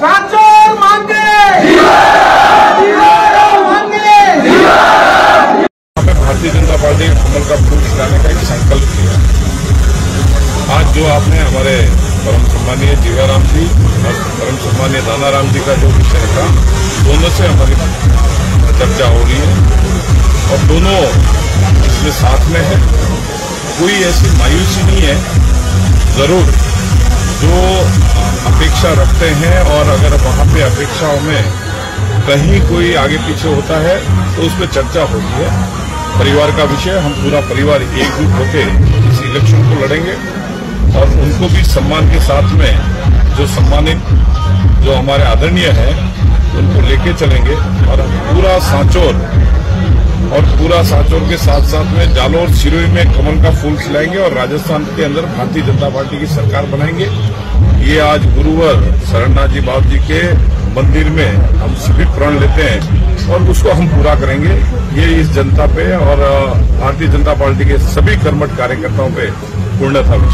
सांचौर मांगे, भारतीय जनता पार्टी हमल का पुरुष लाने का एक संकल्प किया। आज जो आपने हमारे परम सम्मानीय जीवाराम जी और परम सम्मानीय दानाराम जी का जो विषय था, दोनों से हमारी चर्चा हो रही है और दोनों इसमें साथ में है। कोई ऐसी मायूसी नहीं है। जरूर जो अपेक्षा रखते हैं और अगर वहाँ पे अपेक्षाओं में कहीं कोई आगे पीछे होता है तो उस पर चर्चा होती है। परिवार का विषय, हम पूरा परिवार एकजुट होकर इस इलेक्शन को लड़ेंगे और उनको भी सम्मान के साथ में जो सम्मानित जो हमारे आदरणीय हैं उनको लेके चलेंगे और पूरा सांचौर के साथ साथ में जालौर सिरोही में कमल का फूल खिलाएंगे और राजस्थान के अंदर भारतीय जनता पार्टी की सरकार बनाएंगे। ये आज गुरुवर शरणनाथ जी बाबा जी के मंदिर में हम सभी प्रण लेते हैं और उसको हम पूरा करेंगे। ये इस जनता पे और भारतीय जनता पार्टी के सभी कर्मठ कार्यकर्ताओं पे पूर्णतः